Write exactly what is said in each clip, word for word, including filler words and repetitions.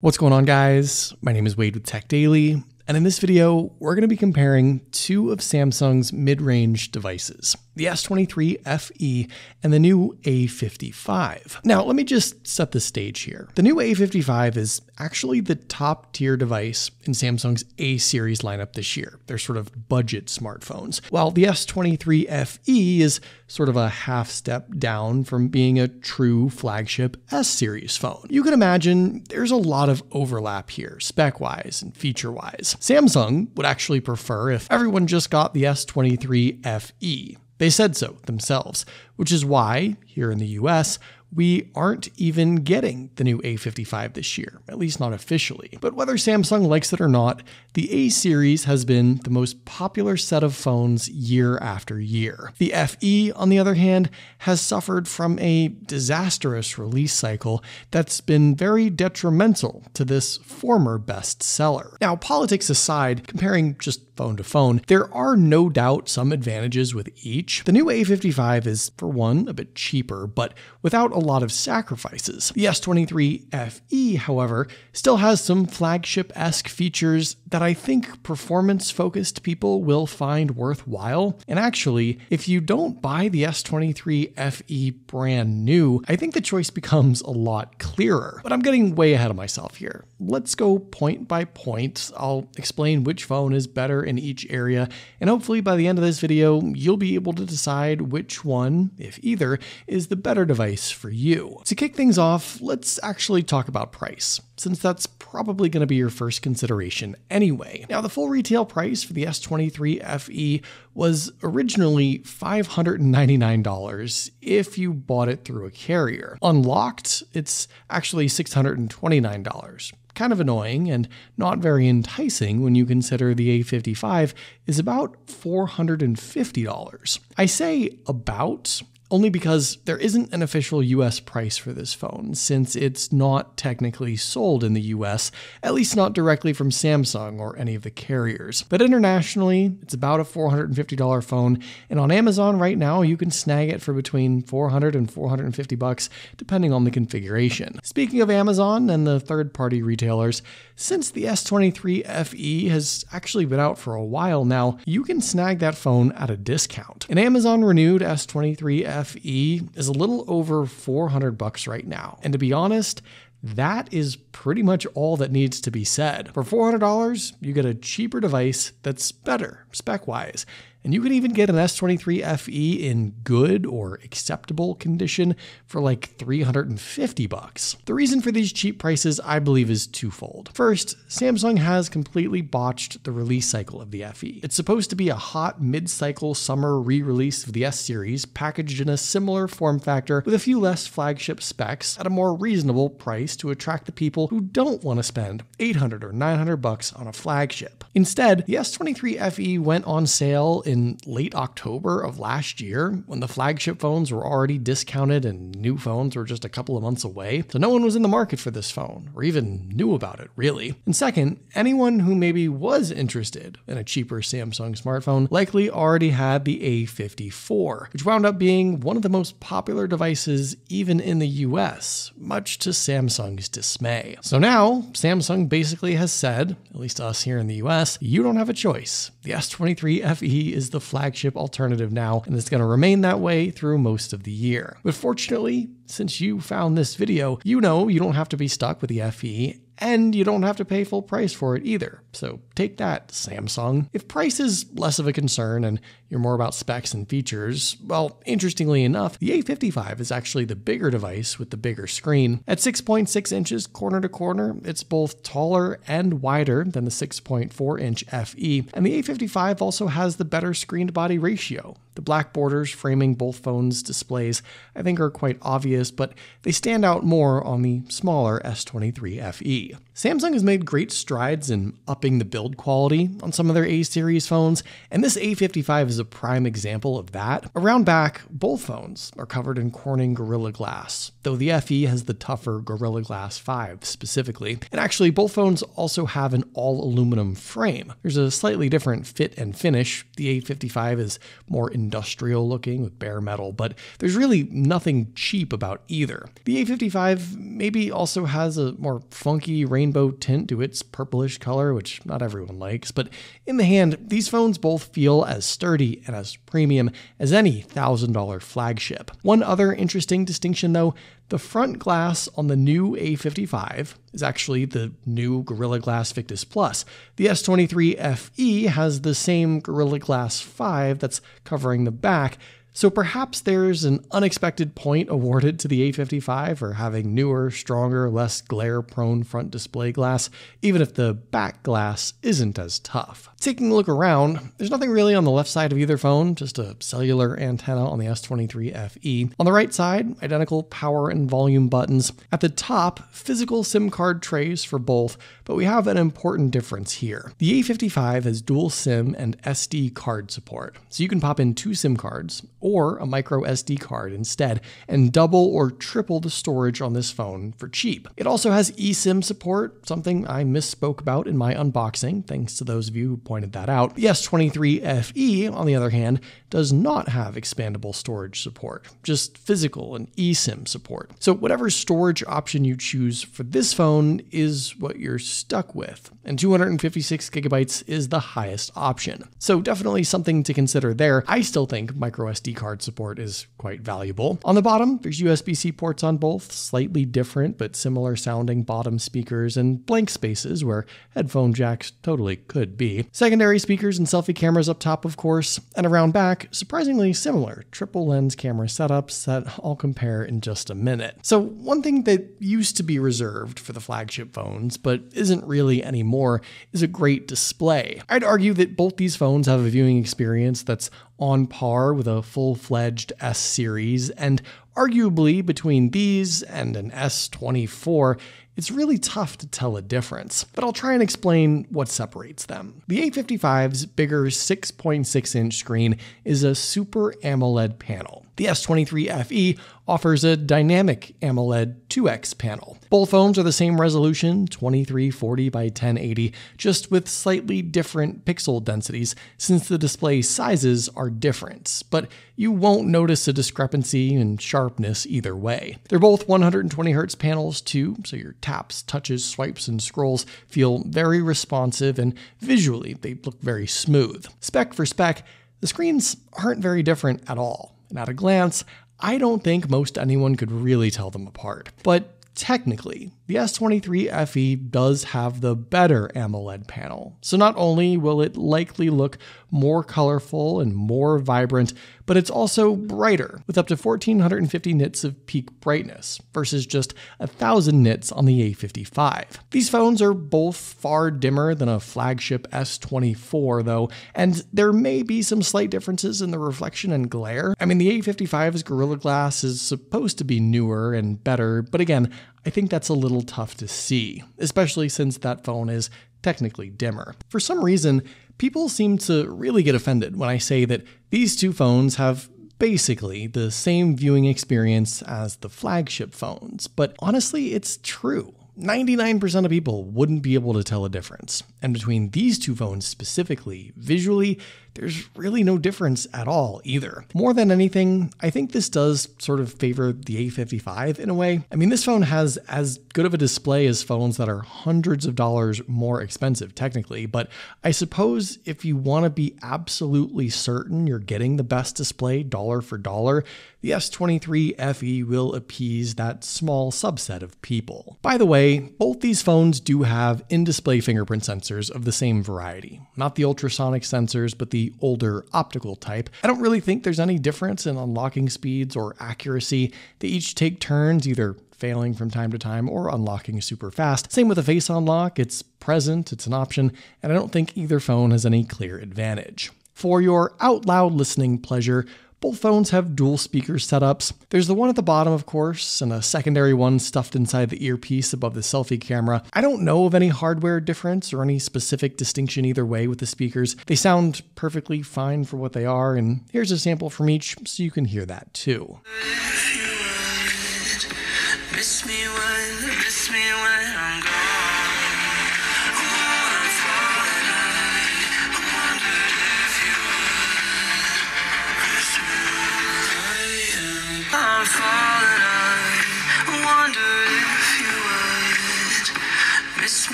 What's going on, guys? My name is Wade with Tech Daily, and in this video, we're going to be comparing two of Samsung's mid-range devices, the S twenty-three F E and the new A fifty-five. Now, let me just set the stage here. The new A fifty-five is actually the top tier device in Samsung's A series lineup this year. They're sort of budget smartphones, while the S twenty-three F E is sort of a half step down from being a true flagship S series phone. You can imagine there's a lot of overlap here, spec-wise and feature-wise. Samsung would actually prefer if everyone just got the S twenty-three F E. They said so themselves, which is why, here in the U S, we aren't even getting the new A fifty-five this year, at least not officially. But whether Samsung likes it or not, the A series has been the most popular set of phones year after year. The F E, on the other hand, has suffered from a disastrous release cycle that's been very detrimental to this former bestseller. Now, politics aside, comparing just phone to phone, there are no doubt some advantages with each. The new A fifty-five is, for one, a bit cheaper, but without a lot of sacrifices. The S twenty-three F E, however, still has some flagship-esque features that I think performance-focused people will find worthwhile. And actually, if you don't buy the S twenty-three F E brand new, I think the choice becomes a lot clearer. But I'm getting way ahead of myself here. Let's go point by point. I'll explain which phone is better in each area, and hopefully by the end of this video, you'll be able to decide which one, if either, is the better device for you. To kick things off, let's actually talk about price, since that's probably going to be your first consideration anyway. Now, the full retail price for the S twenty-three F E was originally five hundred ninety-nine dollars if you bought it through a carrier. Unlocked, it's actually six hundred twenty-nine dollars. Kind of annoying and not very enticing when you consider the A fifty-five is about four hundred fifty dollars. I say about only because there isn't an official U S price for this phone, since it's not technically sold in the U S, at least not directly from Samsung or any of the carriers. But internationally, it's about a four hundred fifty dollar phone, and on Amazon right now, you can snag it for between four hundred and four hundred fifty bucks, depending on the configuration. Speaking of Amazon and the third-party retailers, since the S twenty-three F E has actually been out for a while now, you can snag that phone at a discount. An Amazon-renewed S twenty-three F E is a little over four hundred bucks right now. And to be honest, that is pretty much all that needs to be said. For four hundred dollars, you get a cheaper device that's better spec-wise. And you can even get an S twenty-three F E in good or acceptable condition for like three hundred fifty bucks. The reason for these cheap prices, I believe, is twofold. First, Samsung has completely botched the release cycle of the F E. It's supposed to be a hot mid-cycle summer re-release of the S series packaged in a similar form factor with a few less flagship specs at a more reasonable price to attract the people who don't want to spend eight hundred or nine hundred bucks on a flagship. Instead, the S twenty-three F E went on sale in late October of last year, when the flagship phones were already discounted and new phones were just a couple of months away. So no one was in the market for this phone, or even knew about it, really. And second, anyone who maybe was interested in a cheaper Samsung smartphone likely already had the A fifty-four, which wound up being one of the most popular devices even in the U S, much to Samsung's dismay. So now, Samsung basically has said, at least to us here in the U S, you don't have a choice. The S twenty-three F E is the flagship alternative now, and it's going to remain that way through most of the year. But fortunately, since you found this video, you know you don't have to be stuck with the F E, and you don't have to pay full price for it either. So take that, Samsung. If price is less of a concern and you're more about specs and features, well, interestingly enough, the A fifty-five is actually the bigger device with the bigger screen. At six point six inches corner to corner, it's both taller and wider than the six point four inch F E, and the A fifty-five also has the better screen to body ratio. The black borders framing both phones' displays, I think, are quite obvious, but they stand out more on the smaller S twenty-three F E. Samsung has made great strides in upping the build quality on some of their A series phones, and this A fifty-five is a prime example of that. Around back, both phones are covered in Corning Gorilla Glass, though the F E has the tougher Gorilla Glass five specifically. And actually, both phones also have an all aluminum frame. There's a slightly different fit and finish. The A fifty-five is more in industrial looking with bare metal, but there's really nothing cheap about either. The A fifty-five maybe also has a more funky rainbow tint to its purplish color, which not everyone likes, but in the hand, these phones both feel as sturdy and as premium as any thousand dollar flagship. One other interesting distinction though, the front glass on the new A fifty-five is actually the new Gorilla Glass Victus Plus. The S twenty-three F E has the same Gorilla Glass five that's covering the back, so perhaps there's an unexpected point awarded to the A fifty-five for having newer, stronger, less glare-prone front display glass, even if the back glass isn't as tough. Taking a look around, there's nothing really on the left side of either phone, just a cellular antenna on the S twenty-three F E. On the right side, identical power and volume buttons. At the top, physical SIM card trays for both, but we have an important difference here. The A fifty-five has dual SIM and S D card support, so you can pop in two SIM cards, or a micro S D card instead, and double or triple the storage on this phone for cheap. It also has eSIM support, something I misspoke about in my unboxing, thanks to those of you who pointed that out. The S twenty-three F E, on the other hand, does not have expandable storage support, just physical and eSIM support. So whatever storage option you choose for this phone is what you're stuck with, and two hundred fifty-six gigabytes is the highest option. So definitely something to consider there. I still think micro S D card support is quite valuable. On the bottom, there's U S B C ports on both, slightly different but similar sounding bottom speakers and blank spaces where headphone jacks totally could be. Secondary speakers and selfie cameras up top, of course, and around back, surprisingly similar triple lens camera setups that I'll compare in just a minute. So one thing that used to be reserved for the flagship phones, but isn't really anymore, is a great display. I'd argue that both these phones have a viewing experience that's on par with a full-fledged S series, and arguably between these and an S twenty-four, it's really tough to tell a difference, but I'll try and explain what separates them. The A fifty-five's bigger six point six inch screen is a Super AMOLED panel. The S twenty-three F E offers a dynamic AMOLED two X panel. Both phones are the same resolution, twenty-three forty by ten eighty, just with slightly different pixel densities since the display sizes are different, but you won't notice a discrepancy in sharpness either way. They're both one hundred twenty hertz panels too, so your taps, touches, swipes, and scrolls feel very responsive, and visually they look very smooth. Spec for spec, the screens aren't very different at all, and at a glance, I don't think most anyone could really tell them apart. But technically, the S twenty-three F E does have the better AMOLED panel, so not only will it likely look more colorful and more vibrant, but it's also brighter, with up to fourteen fifty nits of peak brightness versus just one thousand nits on the A fifty-five. These phones are both far dimmer than a flagship S twenty-four though, and there may be some slight differences in the reflection and glare. I mean, the A fifty-five's Gorilla Glass is supposed to be newer and better, but again, I think that's a little tough to see, especially since that phone is technically dimmer. For some reason, people seem to really get offended when I say that these two phones have basically the same viewing experience as the flagship phones, but honestly, it's true. ninety-nine percent of people wouldn't be able to tell a difference. And between these two phones specifically, visually, there's really no difference at all either. More than anything, I think this does sort of favor the A fifty-five in a way. I mean, this phone has as good of a display as phones that are hundreds of dollars more expensive technically, but I suppose if you want to be absolutely certain you're getting the best display dollar for dollar, the S twenty-three F E will appease that small subset of people. By the way, both these phones do have in-display fingerprint sensors of the same variety, not the ultrasonic sensors, but the older optical type. I don't really think there's any difference in unlocking speeds or accuracy. They each take turns either failing from time to time or unlocking super fast. Same with the face unlock, it's present, it's an option, and I don't think either phone has any clear advantage. For your out loud listening pleasure, both phones have dual speaker setups. There's the one at the bottom, of course, and a secondary one stuffed inside the earpiece above the selfie camera. I don't know of any hardware difference or any specific distinction either way with the speakers. They sound perfectly fine for what they are, and here's a sample from each so you can hear that too.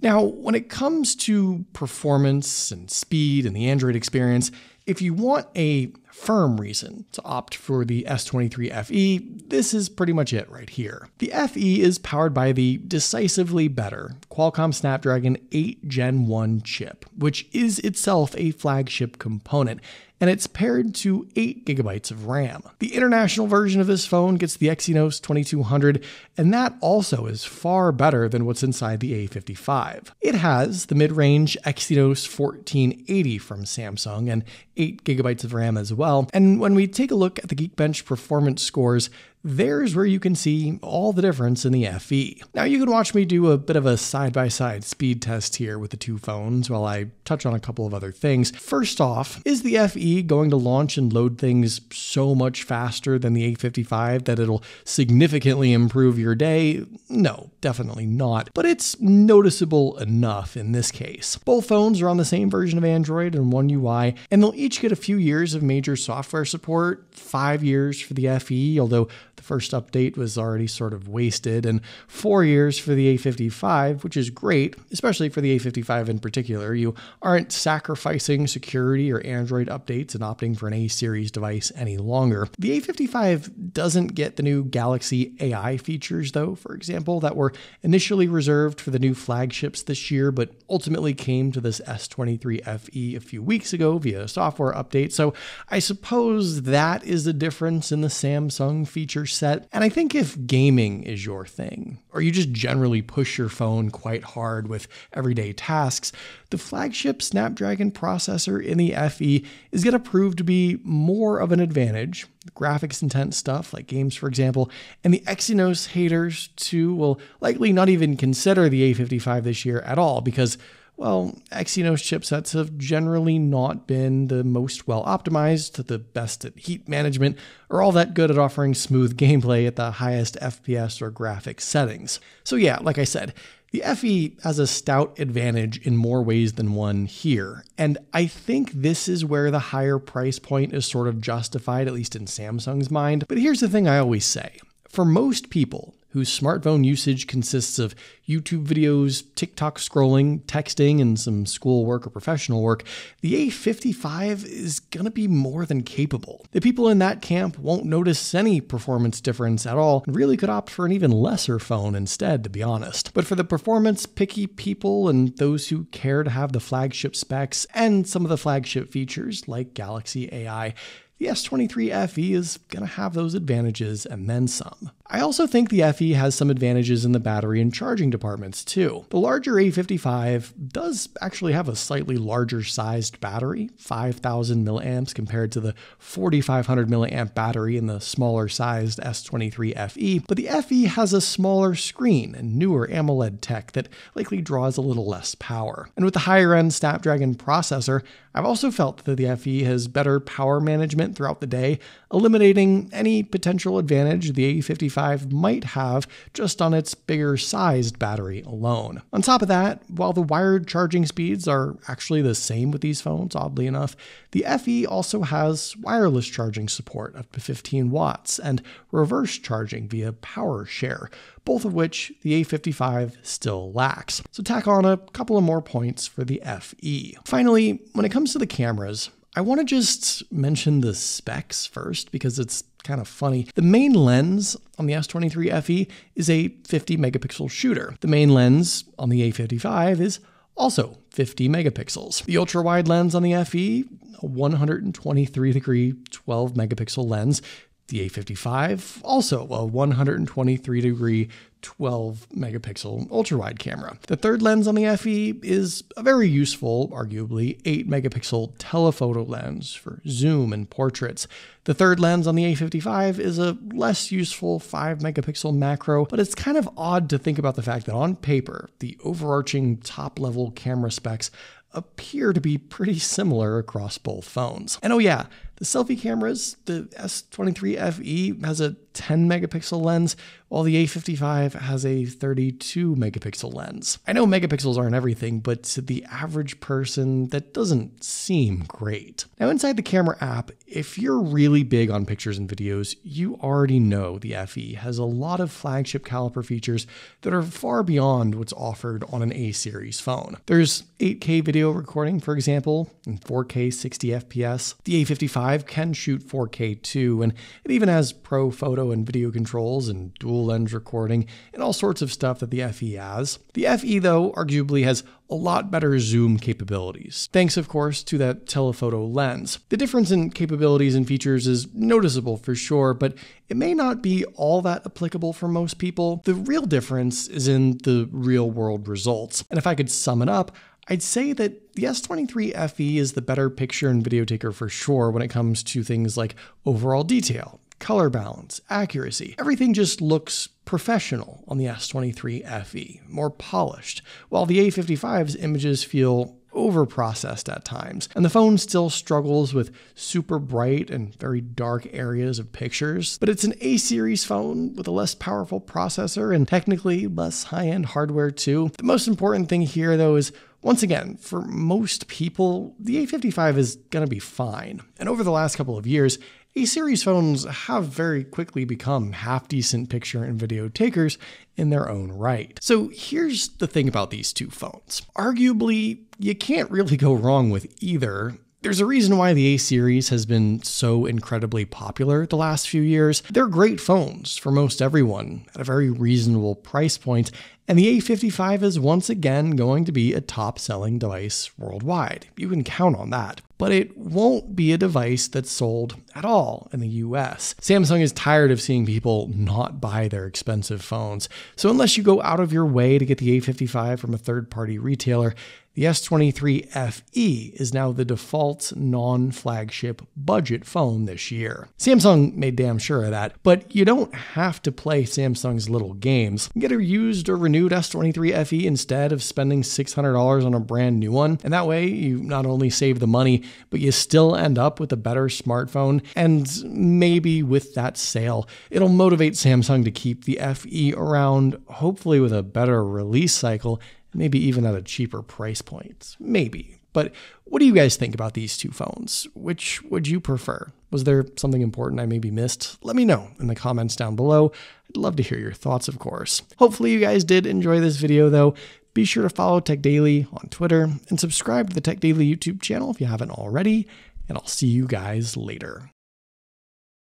Now, when it comes to performance and speed and the Android experience, if you want a firm reason to opt for the S twenty-three F E, this is pretty much it right here. The F E is powered by the decisively better Qualcomm Snapdragon eight gen one chip, which is itself a flagship component, and it's paired to eight gigabytes of RAM. The international version of this phone gets the Exynos twenty-two hundred, and that also is far better than what's inside the A fifty-five. It has the mid-range Exynos fourteen eighty from Samsung and eight gigabytes of RAM as well. And when we take a look at the Geekbench performance scores, there's where you can see all the difference in the F E. Now you can watch me do a bit of a side-by-side speed test here with the two phones while I touch on a couple of other things. First off, is the F E going to launch and load things so much faster than the A fifty-five that it'll significantly improve your day? No, definitely not. But it's noticeable enough in this case. Both phones are on the same version of Android and One U I, and they'll each get a few years of major software support, five years for the F E, although the first update was already sort of wasted, and four years for the A fifty-five, which is great, especially for the A fifty-five in particular. You aren't sacrificing security or Android updates and opting for an A series device any longer. The A fifty-five doesn't get the new Galaxy A I features, though, for example, that were initially reserved for the new flagships this year, but ultimately came to this S twenty-three F E a few weeks ago via a software update. So I suppose that is the difference in the Samsung feature set. And I think if gaming is your thing, or you just generally push your phone quite hard with everyday tasks, the flagship Snapdragon processor in the F E is going to prove to be more of an advantage. The graphics intense stuff like games, for example, and the Exynos haters too will likely not even consider the A fifty-five this year at all because, well, Exynos chipsets have generally not been the most well-optimized, the best at heat management, or all that good at offering smooth gameplay at the highest F P S or graphics settings. So yeah, like I said, the F E has a stout advantage in more ways than one here, and I think this is where the higher price point is sort of justified, at least in Samsung's mind. But here's the thing I always say. For most people whose smartphone usage consists of YouTube videos, TikTok scrolling, texting, and some schoolwork or professional work, the A fifty-five is gonna be more than capable. The people in that camp won't notice any performance difference at all and really could opt for an even lesser phone instead, to be honest. But for the performance picky people and those who care to have the flagship specs and some of the flagship features like Galaxy A I, the S twenty-three F E is going to have those advantages and then some. I also think the F E has some advantages in the battery and charging departments too. The larger A fifty-five does actually have a slightly larger sized battery, five thousand milliamps compared to the forty-five hundred milliamp battery in the smaller sized S twenty-three F E, but the F E has a smaller screen and newer AMOLED tech that likely draws a little less power. And with the higher end Snapdragon processor, I've also felt that the F E has better power management throughout the day, eliminating any potential advantage the A fifty-five might have just on its bigger sized battery alone. On top of that, while the wired charging speeds are actually the same with these phones, oddly enough, the F E also has wireless charging support up to fifteen watts and reverse charging via PowerShare, both of which the A fifty-five still lacks. So tack on a couple of more points for the F E. Finally, when it comes to the cameras, I want to just mention the specs first because it's kind of funny. The main lens on the S twenty-three F E is a fifty megapixel shooter. The main lens on the A fifty-five is also fifty megapixels. The ultra wide lens on the F E, a one hundred twenty-three degree twelve megapixel lens. The A fifty-five, also a one hundred twenty-three degree twelve megapixel ultra-wide camera. The third lens on the F E is a very useful, arguably, eight megapixel telephoto lens for zoom and portraits. The third lens on the A fifty-five is a less useful five megapixel macro, but it's kind of odd to think about the fact that on paper, the overarching top-level camera specs appear to be pretty similar across both phones. And oh yeah, The selfie cameras, the S twenty-three F E has a ten megapixel lens, while the A fifty-five has a thirty-two megapixel lens. I know megapixels aren't everything, but to the average person, that doesn't seem great. Now, inside the camera app, if you're really big on pictures and videos, you already know the F E has a lot of flagship caliper features that are far beyond what's offered on an A series phone. There's eight K video recording, for example, and four K sixty F P S. The A fifty-five can shoot four K too, and it even has pro photo and video controls and dual lens recording and all sorts of stuff that the F E has. The F E, though, arguably has a lot better zoom capabilities, thanks of course to that telephoto lens. The difference in capabilities and features is noticeable for sure, but it may not be all that applicable for most people. The real difference is in the real world results. And if I could sum it up, I'd say that the S twenty-three F E is the better picture and video taker for sure when it comes to things like overall detail, color balance, accuracy. Everything just looks professional on the S twenty-three F E, more polished, while the A fifty-five's images feel overprocessed at times, and the phone still struggles with super bright and very dark areas of pictures. But it's an A series phone with a less powerful processor and technically less high-end hardware too. The most important thing here, though, is once again, for most people, the A fifty-five is gonna be fine. And over the last couple of years, A series phones have very quickly become half-decent picture and video takers in their own right. So here's the thing about these two phones. Arguably, you can't really go wrong with either. There's a reason why the A series has been so incredibly popular the last few years. They're great phones for most everyone at a very reasonable price point, and the A fifty-five is once again going to be a top-selling device worldwide. You can count on that. But it won't be a device that's sold at all in the U S. Samsung is tired of seeing people not buy their expensive phones. So unless you go out of your way to get the A fifty-five from a third-party retailer, the S twenty-three F E is now the default non-flagship budget phone this year. Samsung made damn sure of that, but you don't have to play Samsung's little games. Get a used or renewed S twenty-three F E instead of spending six hundred dollars on a brand new one, and that way you not only save the money, but you still end up with a better smartphone, and maybe with that sale, it'll motivate Samsung to keep the F E around, hopefully with a better release cycle, maybe even at a cheaper price point. Maybe. But what do you guys think about these two phones? Which would you prefer? Was there something important I maybe missed? Let me know in the comments down below. I'd love to hear your thoughts, of course. Hopefully you guys did enjoy this video, though. Be sure to follow Tech Daily on Twitter and subscribe to the Tech Daily YouTube channel if you haven't already, and I'll see you guys later.